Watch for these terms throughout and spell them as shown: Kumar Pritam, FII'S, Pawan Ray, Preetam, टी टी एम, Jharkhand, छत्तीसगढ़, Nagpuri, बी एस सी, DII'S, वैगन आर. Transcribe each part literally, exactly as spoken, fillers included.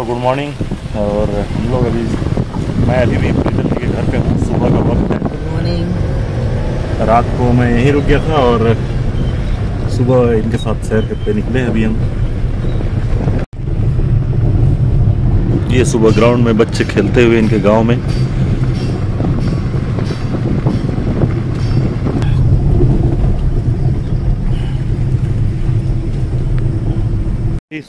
को good morning. और हम लोग अभी मैं अभी भी प्रीतम के घर पे हूँ, सुबह का वक्त है। Good morning. रात को मैं यहीं रुक गया था और सुबह इनके साथ सैर करके निकले अभी हम। ये सुबह ग्राउंड में बच्चे खेलते हुए इनके गांव में।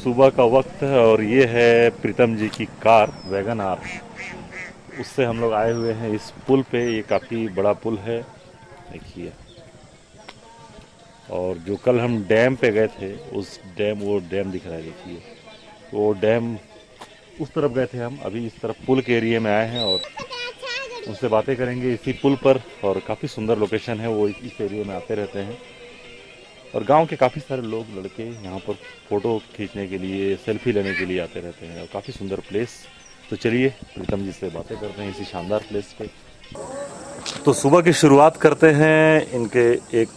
सुबह का वक्त है और ये है प्रीतम जी की कार वैगन आर। उससे हम लोग आए हुए हैं इस पुल पे। ये काफ़ी बड़ा पुल है, देखिए। और जो कल हम डैम पे गए थे उस डैम, वो डैम दिख रहा है, देखिए। वो डैम उस तरफ गए थे हम, अभी इस तरफ पुल के एरिया में आए हैं और उनसे बातें करेंगे इसी पुल पर। और काफ़ी सुंदर लोकेशन है, वो इस एरिया में आते रहते हैं। और गांव के काफ़ी सारे लोग, लड़के यहाँ पर फ़ोटो खींचने के लिए, सेल्फी लेने के लिए आते रहते हैं। और काफ़ी सुंदर प्लेस। तो चलिए प्रीतम जी से बातें करते हैं इसी शानदार प्लेस पे। तो सुबह की शुरुआत करते हैं इनके एक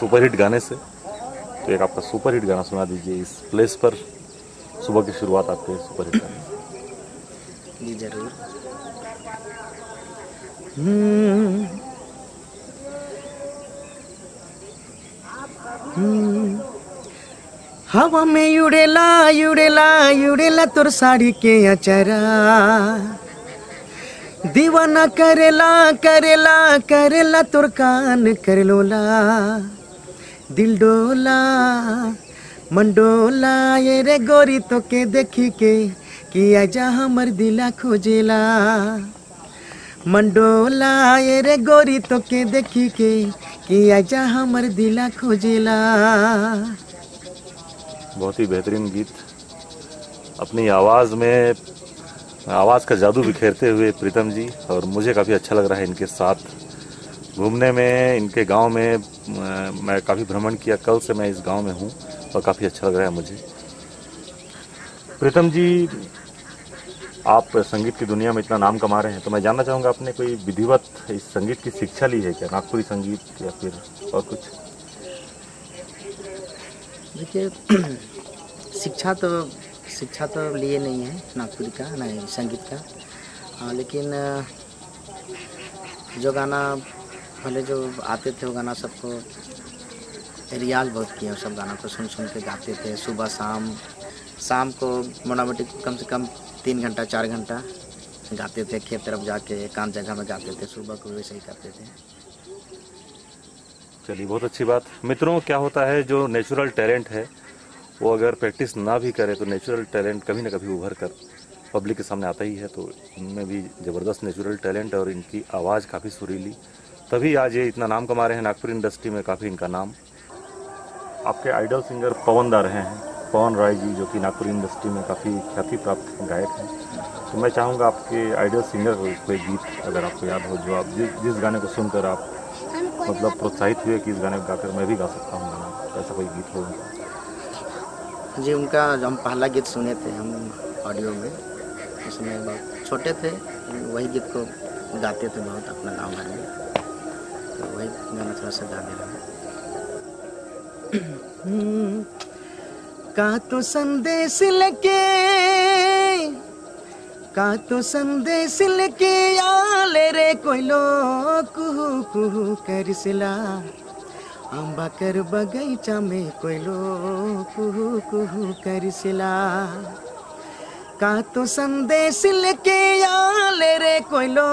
सुपरहिट गाने से। तो एक आपका सुपरहिट गाना सुना दीजिए इस प्लेस पर। सुबह की शुरुआत आपके सुपरहिट गाने। जी जरूर। हवा में उड़ेला उड़ेला उड़ेला तोर साड़ी के अचरा, दीवाना करेला करेला करेला तोर कान करलोला, दिल डोला मंडोला, ये रे गोरी तो के देखी के किया जा हमर दिला खोजेला, मंडोला ये रे गोरी तो के देखी के किया जा हमर दिला खोजेला। बहुत ही बेहतरीन गीत। अपनी आवाज़ में आवाज़ का जादू बिखेरते हुए प्रीतम जी। और मुझे काफ़ी अच्छा लग रहा है इनके साथ घूमने में। इनके गांव में मैं काफ़ी भ्रमण किया, कल से मैं इस गांव में हूं और काफ़ी अच्छा लग रहा है मुझे। प्रीतम जी, आप संगीत की दुनिया में इतना नाम कमा रहे हैं, तो मैं जानना चाहूँगा आपने कोई विधिवत इस संगीत की शिक्षा ली है क्या? नागपुरी संगीत या फिर और कुछ? देखिए, शिक्षा तो शिक्षा तो लिए नहीं है नागपुरी का, ना ही संगीत का। आ, लेकिन जो गाना पहले जो आते थे वो गाना सबको रियाज बहुत किया। सब गाना को सुन सुन के गाते थे सुबह शाम। शाम को मोटामोटी कम से कम तीन घंटा चार घंटा गाते थे, खेत तरफ जाके एकांत जगह में गाते थे। सुबह को वैसे ही करते थे। चलिए, बहुत अच्छी बात। मित्रों, क्या होता है जो नेचुरल टैलेंट है वो अगर प्रैक्टिस ना भी करे तो नेचुरल टैलेंट कभी ना कभी उभर कर पब्लिक के सामने आता ही है। तो इनमें भी ज़बरदस्त नेचुरल टैलेंट है और इनकी आवाज़ काफ़ी सुरीली, तभी आज ये इतना नाम कमा रहे हैं नागपुर इंडस्ट्री में। काफ़ी इनका नाम। आपके आइडल सिंगर पवन दा रहे हैं, पवन राय जी, जो कि नागपुर इंडस्ट्री में काफ़ी ख्याति प्राप्त गायक हैं। तो मैं चाहूँगा आपके आइडल सिंगर कोई गीत अगर आपको याद हो, जो आप जिस गाने को सुनकर आप मतलब प्रोत्साहित हुए कि इस गाने को गाकर मैं भी गा सकता हूँ गाना, ऐसा कोई गीत हो? जी, उनका जो हम पहला गीत सुने थे हम ऑडियो में, उसमें बहुत छोटे थे, वही गीत को गाते थे बहुत अपना गाँव घर में। तो वही गाना थोड़ा सा गाने लगा। का तो संदेश लेके का तो संदेश लेके आले रे कोयलो कुहू कुहू कर सिला, अम्बा कर बगीचा में कोयलो कुहू कुहू कर सिला, का तो संदेश लेके आले रे कोयलो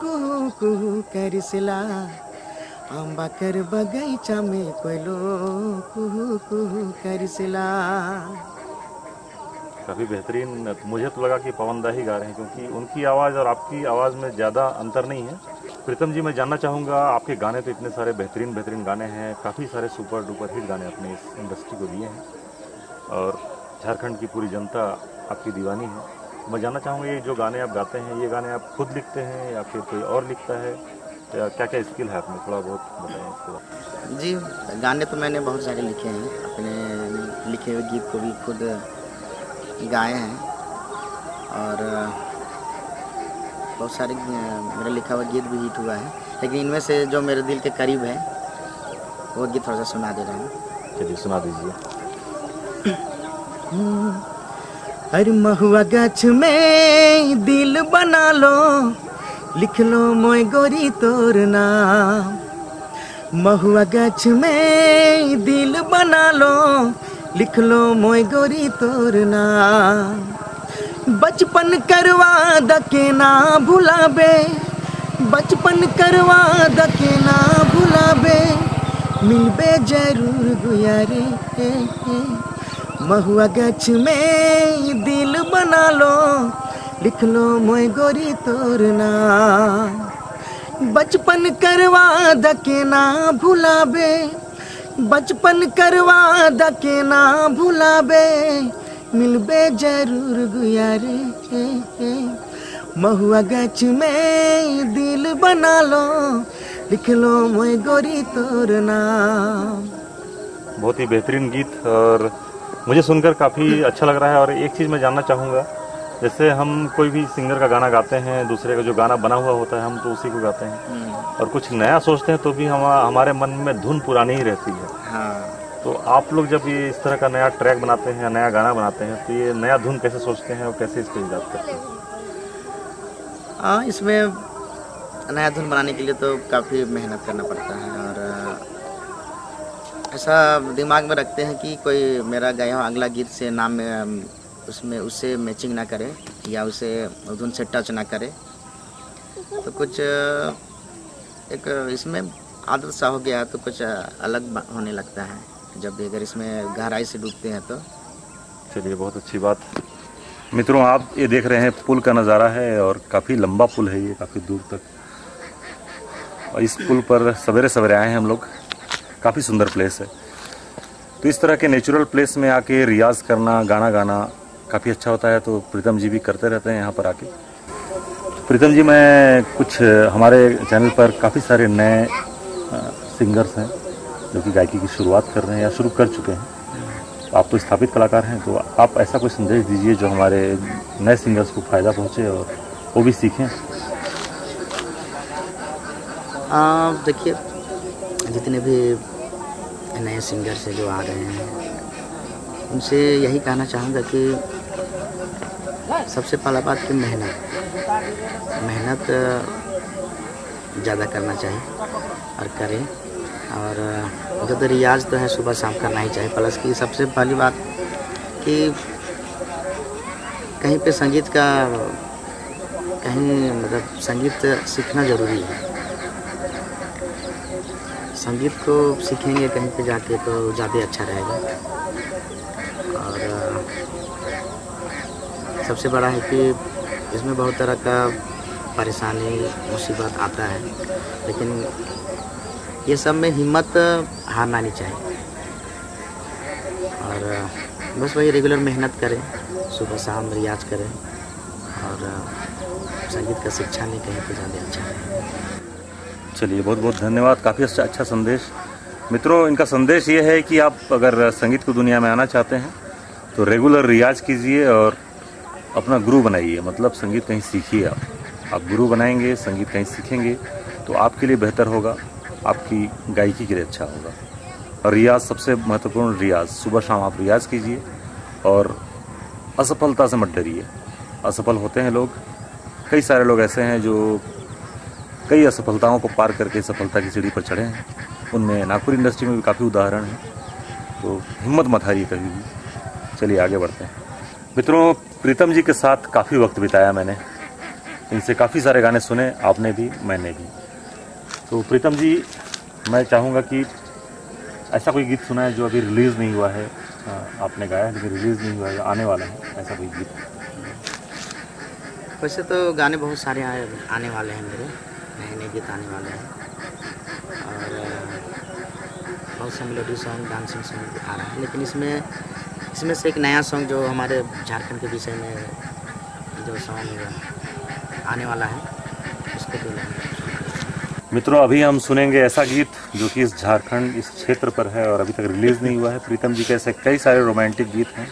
कुहू कुहू कर सिला, अम्बा कर बगीचा में कोयलो कुहू कुहू कर सिला। काफ़ी बेहतरीन। मुझे तो लगा कि पवन दा ही गा रहे हैं, क्योंकि उनकी आवाज़ और आपकी आवाज़ में ज़्यादा अंतर नहीं है। प्रीतम जी, मैं जानना चाहूँगा, आपके गाने तो इतने सारे बेहतरीन बेहतरीन गाने हैं, काफ़ी सारे सुपर डुपर हिट गाने अपने इस इंडस्ट्री को दिए हैं और झारखंड की पूरी जनता आपकी दीवानी है। मैं जानना चाहूँगा, ये जो गाने आप गाते हैं, ये गाने आप खुद लिखते हैं या फिर कोई और लिखता है? क्या क्या स्किल है आपने, थोड़ा बहुत बताएँ। जी, गाने तो मैंने बहुत सारे लिखे हैं। अपने लिखे हुए गीत को भी खुद गाए हैं और बहुत सारे मेरा लिखा हुआ गीत भी हिट हुआ है। लेकिन इनमें से जो मेरे दिल के करीब है वो गीत थोड़ा सा सुना दे रहा हूँ। चलिए, सुना दीजिए। अरे महुआ गाछ में दिल बना लो, लिख लो मोय गोरी तोर नाम। महुआ गाछ में दिल बना लो, लिख लो मोय गोरी तोर नाम। बचपन करवा दके ना भुलाबे, बचपन करवा दके ना भुलाबे, मिलबे जरूर गुयारे। महुआ गाछ में दिल बना लो, लिख लो मोय गोरी तोर नाम। बचपन करवा दके ना भुलाबे, बचपन करवा दके ना भुलाबे, मिलबे जरूर गुयारे। महुआ गाछ में दिल बना लो, लिख लो मोय गोरी तोर नाम। बहुत ही बेहतरीन गीत और मुझे सुनकर काफ़ी अच्छा लग रहा है। और एक चीज़ मैं जानना चाहूँगा, जैसे हम कोई भी सिंगर का गाना गाते हैं, दूसरे का जो गाना बना हुआ होता है हम तो उसी को गाते हैं, और कुछ नया सोचते हैं तो भी हम हमारे मन में धुन पुरानी ही रहती है। हाँ। तो आप लोग जब ये इस तरह का नया ट्रैक बनाते हैं, नया गाना बनाते हैं, तो ये नया धुन कैसे सोचते हैं और कैसे इसको ईजाद करते हैं? हाँ, इसमें नया धुन बनाने के लिए तो काफ़ी मेहनत करना पड़ता है, और ऐसा दिमाग में रखते हैं कि कोई मेरा गाया हुआ अगला गीत से नाम उसमें उससे मैचिंग ना करे या उसे धुन से टच ना करे। तो कुछ एक इसमें आदत सा हो गया तो कुछ अलग होने लगता है जब अगर इसमें गहराई से डूबते हैं तो। चलिए, बहुत अच्छी बात। मित्रों, आप ये देख रहे हैं पुल का नज़ारा है, और काफ़ी लंबा पुल है ये, काफ़ी दूर तक, और इस पुल पर सवेरे सवेरे आए हैं हम लोग। काफ़ी सुंदर प्लेस है, तो इस तरह के नेचुरल प्लेस में आके रियाज़ करना, गाना गाना काफ़ी अच्छा होता है। तो प्रीतम जी भी करते रहते हैं यहाँ पर आके। प्रीतम जी, मैं कुछ हमारे चैनल पर काफ़ी सारे नए सिंगर्स हैं जो कि गायकी की शुरुआत कर रहे हैं या शुरू कर चुके हैं, आप तो स्थापित कलाकार हैं, तो आप ऐसा कोई संदेश दीजिए जो हमारे नए सिंगर्स को फ़ायदा पहुँचे और वो भी सीखें। आप देखिए, जितने भी नए सिंगर से जो आ रहे हैं उनसे यही कहना चाहूँगा कि सबसे पहला बात कि मेहनत मेहनत ज़्यादा करना चाहिए और करें, और जो तो रियाज़ तो है सुबह शाम करना ही चाहिए। प्लस की सबसे पहली बात कि कहीं पे संगीत का कहीं मतलब संगीत सीखना ज़रूरी है। संगीत को सीखेंगे कहीं पे जाके तो ज़्यादा अच्छा रहेगा। और सबसे बड़ा है कि इसमें बहुत तरह का परेशानी मुसीबत आता है, लेकिन ये सब में हिम्मत हारना नहीं चाहिए, और बस वही रेगुलर मेहनत करें, सुबह शाम रियाज करें, और संगीत का शिक्षा नहीं कहीं पे ज़्यादा अच्छा है। चलिए, बहुत बहुत धन्यवाद, काफ़ी अच्छा अच्छा संदेश। मित्रों, इनका संदेश ये है कि आप अगर संगीत की दुनिया में आना चाहते हैं तो रेगुलर रियाज कीजिए और अपना गुरु बनाइए, मतलब संगीत कहीं सीखिए। आप आप गुरु बनाएंगे, संगीत कहीं सीखेंगे तो आपके लिए बेहतर होगा, आपकी गायकी के लिए अच्छा होगा। और रियाज सबसे महत्वपूर्ण, रियाज सुबह शाम आप रियाज कीजिए और असफलता से मत डरिए। असफल होते हैं लोग, कई सारे लोग ऐसे हैं जो कई असफलताओं को पार करके सफलता की सीढ़ी पर चढ़े हैं, उनमें नागपुर इंडस्ट्री में भी काफ़ी उदाहरण हैं। तो हिम्मत मत हारिए कभी भी। चलिए, आगे बढ़ते हैं। मित्रों, प्रीतम जी के साथ काफ़ी वक्त बिताया मैंने, इनसे काफ़ी सारे गाने सुने, आपने भी, मैंने भी। तो प्रीतम जी, मैं चाहूँगा कि ऐसा कोई गीत सुनाए जो अभी रिलीज़ नहीं हुआ है, आपने गाया है लेकिन रिलीज़ नहीं हुआ है, आने वाला है ऐसा कोई गीत। वैसे तो गाने बहुत सारे आने वाले हैं मेरे, नए नए गीत आने वाले हैं, और बहुत से मेलोडी सॉन्ग, डांसिंग सॉन्ग आ रहा है। लेकिन इसमें इसमें से एक नया सॉन्ग जो हमारे झारखंड के विषय में जो सॉन्ग आने वाला है उसको भी लाएंगे। मित्रों, अभी हम सुनेंगे ऐसा गीत जो कि इस झारखंड इस क्षेत्र पर है और अभी तक रिलीज़ नहीं हुआ है। प्रीतम जी के ऐसे कई सारे रोमांटिक गीत हैं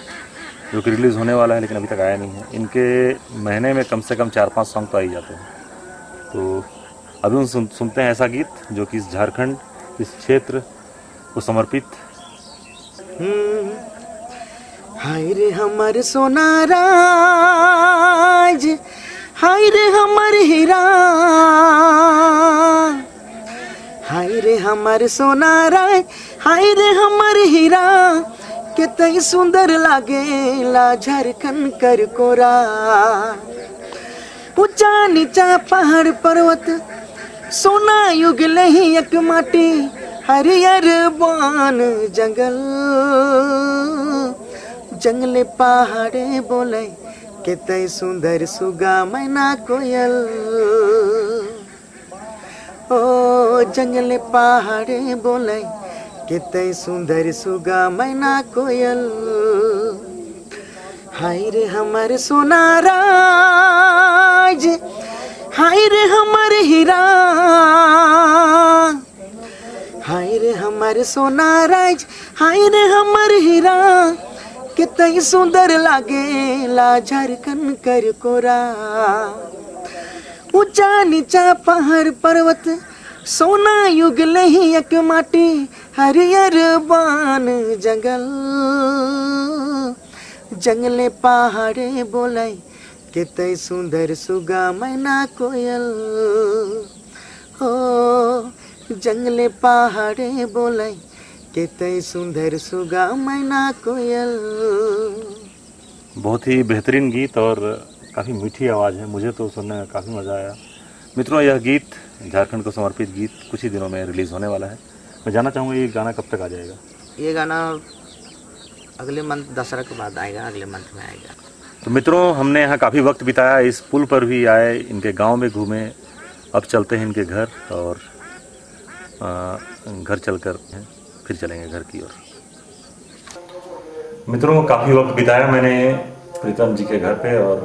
जो कि रिलीज़ होने वाला है लेकिन अभी तक आया नहीं है। इनके महीने में कम से कम चार पाँच सॉन्ग तो आ ही जाते हैं। तो अभी हम सुन, सुनते हैं ऐसा गीत जो कि इस झारखंड इस क्षेत्र को समर्पित। हाय रे हमर सोनाराज, हाय रे हमर हीरा, हाय रे हमर सोनाराज, हाय रे हमर हीरा, कितनी सुंदर लागेला झारखंड कर कोरा। ऊंचा नीचा पहाड़ पर्वत, सोना युग लही एक माटी, हरियर बान जंगल, जंगले पहाड़े बोले कितई सुंदर सुगा मैना कोयल। ओ जंगले पहाड़े बोले कितई सुंदर सुगा मैना कोयल। हाय रे हमर सोनाराज, हाय रे हमर हीरा, हाय रे हमर सोनाराज, हाय रे हमर हीरा, कितनी सुंदर लागेला झारखंड कर कोरा। ऊंचा नीचा पहाड़ पर्वत, सोना युग लही एक माटी, हरियर बान जंगल, जंगले पहाड़े बोलाई कितनी सुंदर सुगा मैना कोयल। ओ जंगले पहाड़े बोलाई कितनी सुंदर सुगा मैना कोयल। बहुत ही बेहतरीन गीत और काफ़ी मीठी आवाज़ है, मुझे तो सुनने में काफ़ी मज़ा आया। मित्रों, यह गीत झारखंड को समर्पित गीत कुछ ही दिनों में रिलीज़ होने वाला है। मैं जानना चाहूँगा ये गाना कब तक आ जाएगा? ये गाना अगले मंथ दशहरा के बाद आएगा, अगले मंथ में आएगा। तो मित्रों, हमने यहाँ काफ़ी वक्त बिताया, इस पुल पर भी आए, इनके गाँव में घूमे, अब चलते हैं इनके घर और घर चल कर फिर चलेंगे घर की ओर। मित्रों, काफ़ी वक्त बिताया मैंने प्रीतम जी के घर पे और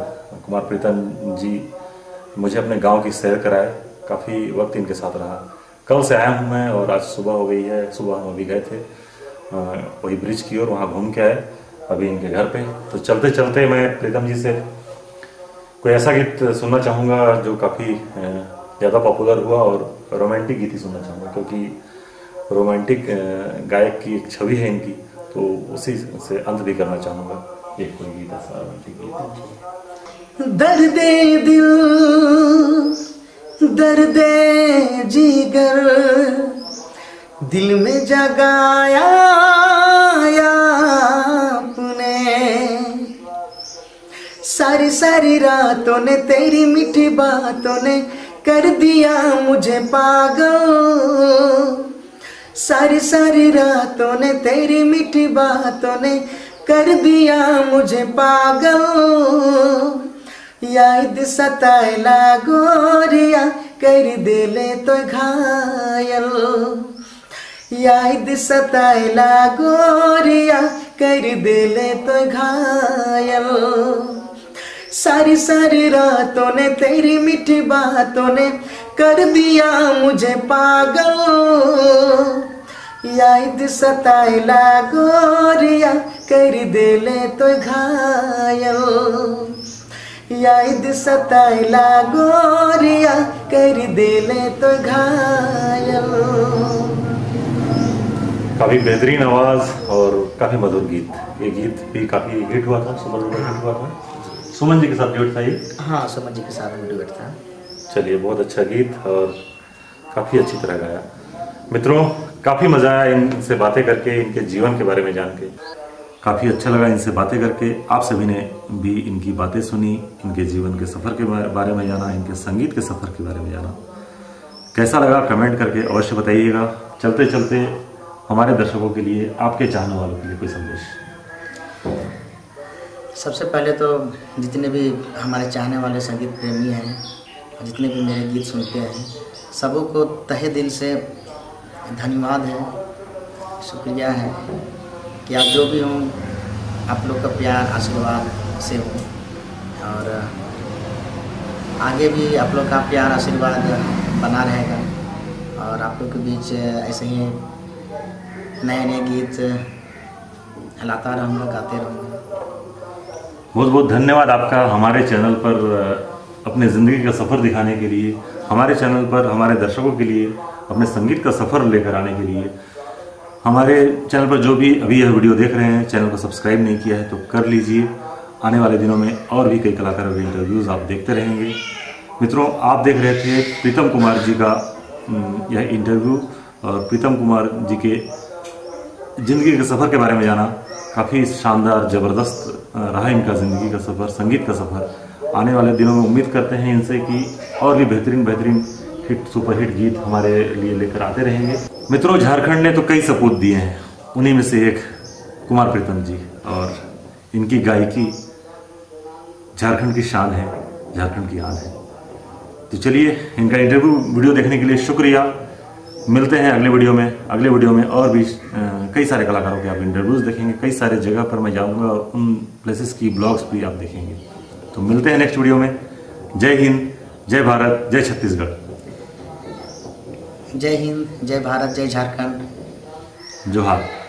कुमार प्रीतम जी मुझे अपने गांव की सैर कराए, काफ़ी वक्त इनके साथ रहा। कल से आया हूँ मैं और आज सुबह हो गई है। सुबह हम अभी गए थे वही ब्रिज की ओर, वहाँ घूम के आए, अभी इनके घर पे। तो चलते चलते मैं प्रीतम जी से कोई ऐसा गीत सुनना चाहूँगा जो काफ़ी ज़्यादा पॉपुलर हुआ, और रोमांटिक गीत ही सुनना चाहूँगा क्योंकि रोमांटिक गायक की एक छवि है इनकी, तो उसी से अंत भी करना चाहूँगा। एक कोई गीत ऐसा रोमांटिक गीत। दर्दे दिल दर्दे जिगर दिल में जगाया आपने, सारी सारी रातों ने तेरी मीठी बातों ने कर दिया मुझे पागल, सारी सारी रातों ने तेरी मीठी बातों ने कर दिया मुझे पागल। याद सताए ला गोरिया कर दिले तो घायल, याद सताए ला गोरिया कर दिले तो घायल, सारी सारी रातों ने तेरी मीठी बातों ने कर दिया मुझे पागल। याद सताइला गोरिया कर दिले तो घायल, याद सताइला गोरिया कर दिले तो घायल। काफ़ी बेहतरीन आवाज़ और काफ़ी मधुर गीत। ये गीत भी काफ़ी हिट हुआ था, सुमन हिट हुआ था, सुमन जी के साथ ड्यूट था ये। हाँ, सुमन जी के साथ ड्यूट था। चलिए, बहुत अच्छा गीत और काफ़ी अच्छी तरह गाया। मित्रों, काफ़ी मज़ा आया इनसे बातें करके, इनके जीवन के बारे में जान के काफ़ी अच्छा लगा इनसे बातें करके। आप सभी ने भी इनकी बातें सुनी, इनके जीवन के सफ़र के बारे में जाना, इनके संगीत के सफ़र के बारे में जाना। कैसा लगा कमेंट करके अवश्य बताइएगा। चलते चलते हमारे दर्शकों के लिए, आपके चाहने वालों के लिए कोई संदेश? सबसे पहले तो जितने भी हमारे चाहने वाले संगीत प्रेमी हैं, जितने भी मेरे गीत सुनते हैं, सबों को तहे दिल से धन्यवाद है, शुक्रिया है कि आप जो भी हों, आप लोग का प्यार आशीर्वाद से हो, और आगे भी आप लोग का प्यार आशीर्वाद बना रहेगा। और आप लोग के बीच ऐसे ही नए नए गीत लाता रहूँगा, गाते रहूँगा। बहुत बहुत धन्यवाद आपका हमारे चैनल पर अपने ज़िंदगी का सफ़र दिखाने के लिए, हमारे चैनल पर हमारे दर्शकों के लिए अपने संगीत का सफ़र लेकर आने के लिए। हमारे चैनल पर जो भी अभी यह वीडियो देख रहे हैं, चैनल को सब्सक्राइब नहीं किया है तो कर लीजिए। आने वाले दिनों में और भी कई कलाकारों के इंटरव्यूज़ आप देखते रहेंगे। मित्रों, आप देख रहे थे प्रीतम कुमार जी का यह इंटरव्यू और प्रीतम कुमार जी के ज़िंदगी के सफ़र के बारे में जाना। काफ़ी शानदार, ज़बरदस्त रहा इनका ज़िंदगी का सफ़र, संगीत का सफ़र। आने वाले दिनों में उम्मीद करते हैं इनसे कि और भी बेहतरीन बेहतरीन हिट सुपरहिट गीत हमारे लिए लेकर आते रहेंगे। मित्रों, झारखंड ने तो कई सपूत दिए हैं, उन्हीं में से एक कुमार प्रीतम जी, और इनकी गायकी झारखंड की शान है, झारखंड की आन है। तो चलिए, इनका इंटरव्यू वीडियो देखने के लिए शुक्रिया। मिलते हैं अगले वीडियो में। अगले वीडियो में और भी कई सारे कलाकारों के आप इंटरव्यूज़ देखेंगे, कई सारे जगह पर मैं जाऊँगा और उन प्लेसेस की ब्लॉग्स भी आप देखेंगे। तो मिलते हैं नेक्स्ट वीडियो में। जय हिंद, जय भारत, जय छत्तीसगढ़। जय हिंद, जय भारत, जय झारखंड। जोहार।